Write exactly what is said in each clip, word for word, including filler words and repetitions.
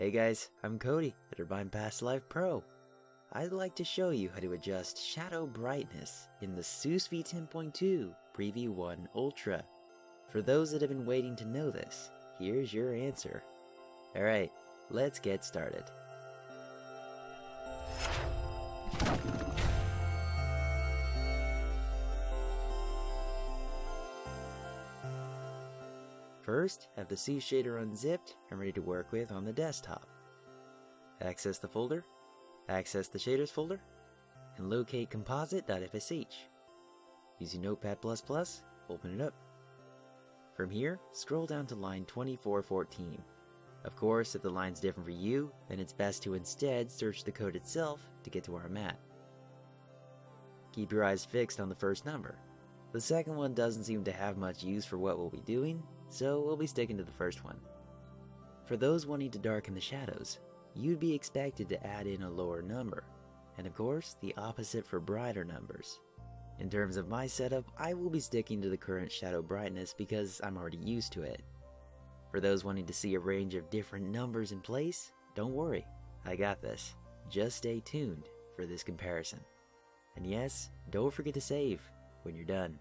Hey guys, I'm Cody at Urbane Pass Life Pro. I'd like to show you how to adjust shadow brightness in the SEUS V ten point two Preview one Ultra. For those that have been waiting to know this, here's your answer. Alright, let's get started. First, have the SEUS shader unzipped and ready to work with on the desktop. Access the folder, access the shaders folder, and locate composite dot f s h. Using Notepad plus plus, open it up. From here, scroll down to line twenty-four fourteen. Of course, if the line's different for you, then it's best to instead search the code itself to get to our map. Keep your eyes fixed on the first number. The second one doesn't seem to have much use for what we'll be doing, so we'll be sticking to the first one. For those wanting to darken the shadows, you'd be expected to add in a lower number, and of course, the opposite for brighter numbers. In terms of my setup, I will be sticking to the current shadow brightness because I'm already used to it. For those wanting to see a range of different numbers in place, don't worry, I got this. Just stay tuned for this comparison. And yes, don't forget to save when you're done.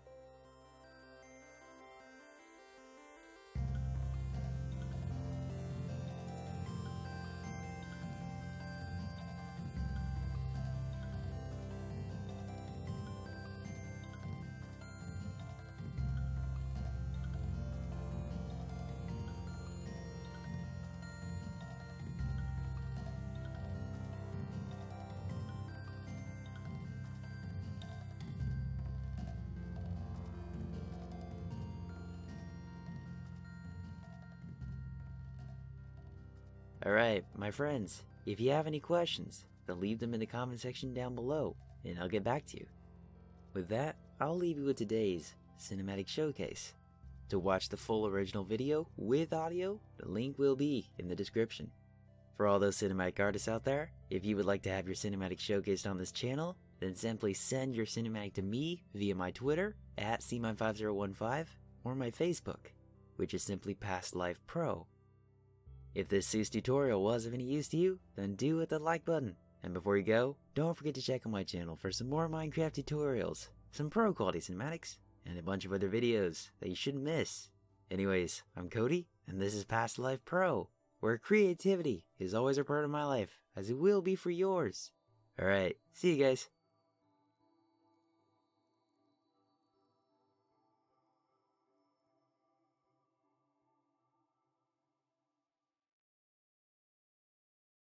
Alright, my friends, if you have any questions, then leave them in the comment section down below, and I'll get back to you. With that, I'll leave you with today's Cinematic Showcase. To watch the full original video with audio, the link will be in the description. For all those cinematic artists out there, if you would like to have your cinematic showcased on this channel, then simply send your cinematic to me via my Twitter, at C man five zero one five, or my Facebook, which is simply Past Life Pro. If this SEUS tutorial was of any use to you, then do hit the like button. And before you go, don't forget to check out my channel for some more Minecraft tutorials, some pro quality cinematics, and a bunch of other videos that you shouldn't miss. Anyways, I'm Cody, and this is Past Life Pro, where creativity is always a part of my life, as it will be for yours. Alright, see you guys.